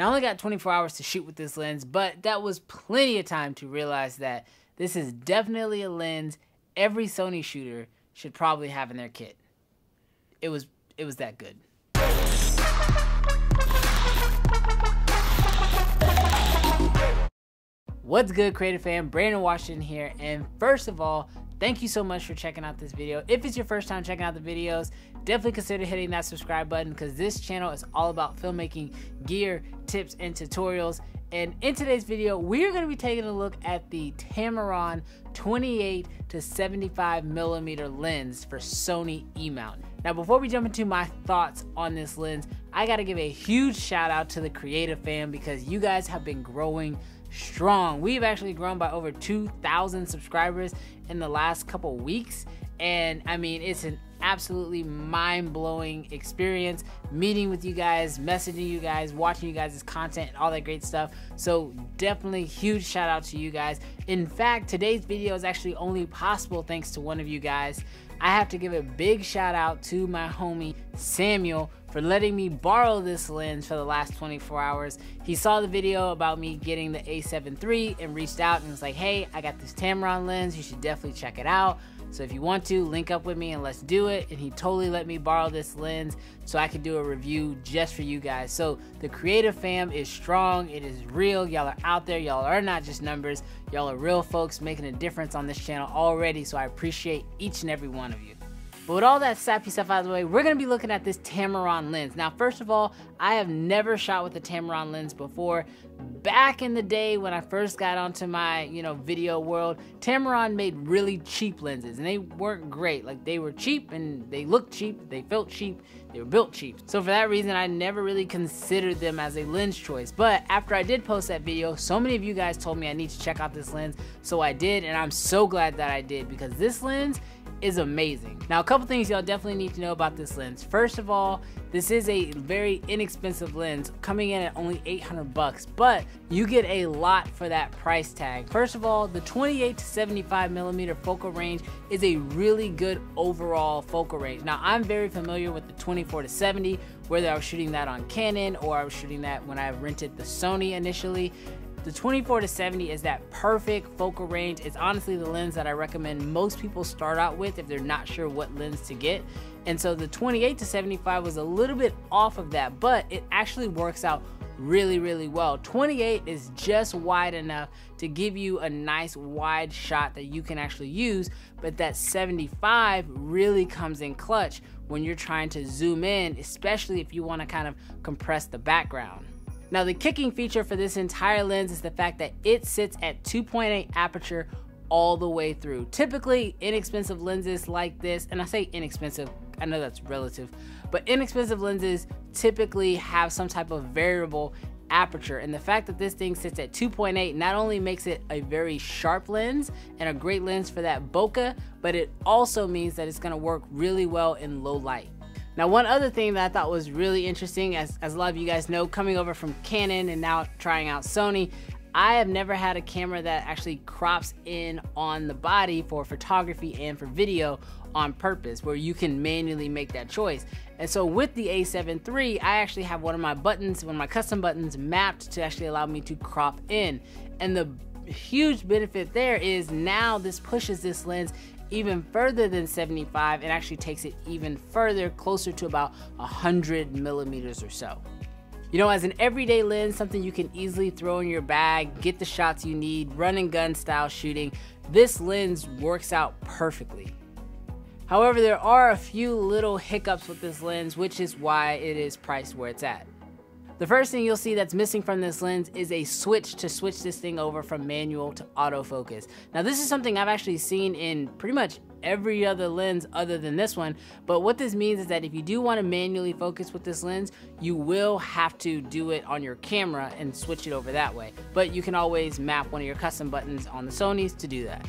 Now, I only got 24 hours to shoot with this lens, but that was plenty of time to realize that this is definitely a lens every Sony shooter should probably have in their kit. It was that good. What's good, creative fam? Brandon Washington here, and first of all, thank you so much for checking out this video. If it's your first time checking out the videos, definitely consider hitting that subscribe button, because this channel is all about filmmaking gear, tips, and tutorials. And in today's video, we're going to be taking a look at the Tamron 28 to 75 millimeter lens for Sony E-mount. Now, before we jump into my thoughts on this lens, I got to give a huge shout out to the creative fam, because you guys have been growing strong. We've actually grown by over 2,000 subscribers in the last couple weeks, and I mean, it's an absolutely mind-blowing experience meeting with you guys, messaging you guys, watching you guys' content and all that great stuff. So definitely huge shout out to you guys. In fact, today's video is actually only possible thanks to one of you guys. I have to give a big shout out to my homie Samuel for letting me borrow this lens for the last 24 hours. He saw the video about me getting the A7 III and reached out and was like, hey, I got this Tamron lens, you should definitely check it out. So if you want to, link up with me and let's do it. And he totally let me borrow this lens so I could do a review just for you guys. So the creative fam is strong, it is real, y'all are out there, y'all are not just numbers, y'all are real folks making a difference on this channel already, so I appreciate each and every one of you. But with all that sappy stuff out of the way, we're gonna be looking at this Tamron lens. Now, first of all, I have never shot with a Tamron lens before. Back in the day when I first got onto my, video world, Tamron made really cheap lenses, and they weren't great. Like, they were cheap and they looked cheap, they felt cheap, they were built cheap. So for that reason, I never really considered them as a lens choice. But after I did post that video, so many of you guys told me I need to check out this lens. So I did, and I'm so glad that I did, because this lens is amazing. Now, a couple things y'all definitely need to know about this lens. First of all, this is a very inexpensive lens, coming in at only 800 bucks, but you get a lot for that price tag. First of all, the 28 to 75 millimeter focal range is a really good overall focal range. Now, I'm very familiar with the 24 to 70, whether I was shooting that on Canon or I was shooting that when I rented the Sony initially. The 24 to 70 is that perfect focal range. It's honestly the lens that I recommend most people start out with if they're not sure what lens to get. And so the 28 to 75 was a little bit off of that, but it actually works out really, really well. 28 is just wide enough to give you a nice wide shot that you can actually use, but that 75 really comes in clutch when you're trying to zoom in, especially if you want to kind of compress the background. Now, the kicking feature for this entire lens is the fact that it sits at 2.8 aperture all the way through. Typically, inexpensive lenses like this, and I say inexpensive, I know that's relative, but inexpensive lenses typically have some type of variable aperture, and the fact that this thing sits at 2.8 not only makes it a very sharp lens and a great lens for that bokeh, but it also means that it's gonna work really well in low light. Now, one other thing that I thought was really interesting, as a lot of you guys know, coming over from Canon and now trying out Sony, I have never had a camera that actually crops in on the body for photography and for video on purpose, where you can manually make that choice. And so with the A7 III, I actually have one of my buttons, one of my custom buttons mapped to actually allow me to crop in. And the huge benefit there is now this pushes this lens even further than 75 and actually takes it even further, closer to about 100 millimeters or so. You know, as an everyday lens, something you can easily throw in your bag, get the shots you need, run and gun style shooting, this lens works out perfectly. However, there are a few little hiccups with this lens, which is why it is priced where it's at. The first thing you'll see that's missing from this lens is a switch to switch this thing over from manual to autofocus. Now, this is something I've actually seen in pretty much every other lens other than this one, but what this means is that if you do want to manually focus with this lens, you will have to do it on your camera and switch it over that way. But you can always map one of your custom buttons on the Sonys to do that.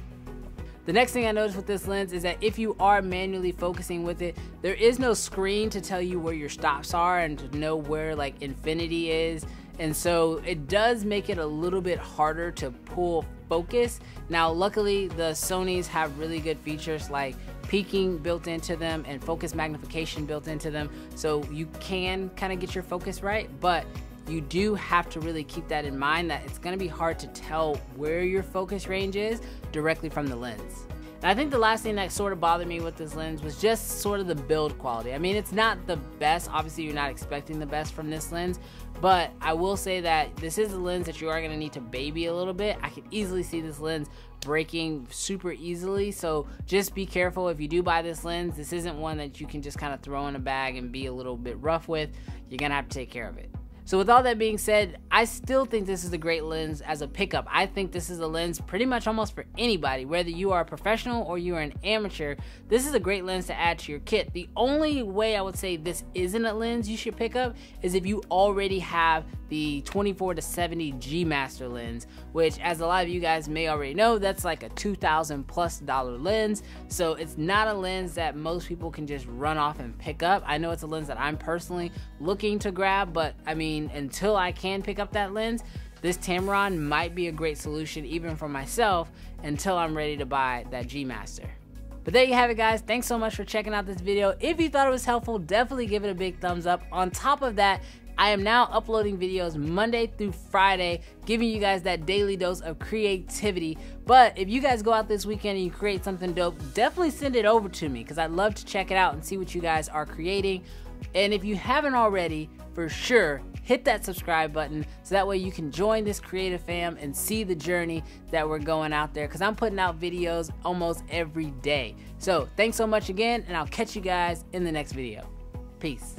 The next thing I noticed with this lens is that if you are manually focusing with it, there is no screen to tell you where your stops are and to know where like infinity is. And so it does make it a little bit harder to pull focus. Now, luckily, the Sonys have really good features like peaking built into them and focus magnification built into them. So you can kind of get your focus right, but you do have to really keep that in mind, that it's gonna be hard to tell where your focus range is directly from the lens. And I think the last thing that sort of bothered me with this lens was just sort of the build quality. I mean, it's not the best. Obviously, you're not expecting the best from this lens, but I will say that this is a lens that you are gonna need to baby a little bit. I could easily see this lens breaking super easily, so just be careful if you do buy this lens. This isn't one that you can just kind of throw in a bag and be a little bit rough with. You're gonna have to take care of it. So with all that being said, I still think this is a great lens as a pickup. I think this is a lens pretty much almost for anybody, whether you are a professional or you are an amateur. This is a great lens to add to your kit. The only way I would say this isn't a lens you should pick up is if you already have the 24-70 G Master lens, which, as a lot of you guys may already know, that's like a $2,000+ lens. So it's not a lens that most people can just run off and pick up. I know it's a lens that I'm personally looking to grab, but I mean, until I can pick up that lens, this Tamron might be a great solution even for myself until I'm ready to buy that G Master. But there you have it, guys. Thanks so much for checking out this video. If you thought it was helpful, definitely give it a big thumbs up. On top of that, I am now uploading videos Monday through Friday, giving you guys that daily dose of creativity. But if you guys go out this weekend and you create something dope, definitely send it over to me, because I'd love to check it out and see what you guys are creating. And if you haven't already, for sure, hit that subscribe button so that way you can join this creative fam and see the journey that we're going out there, because I'm putting out videos almost every day. So thanks so much again, and I'll catch you guys in the next video. Peace.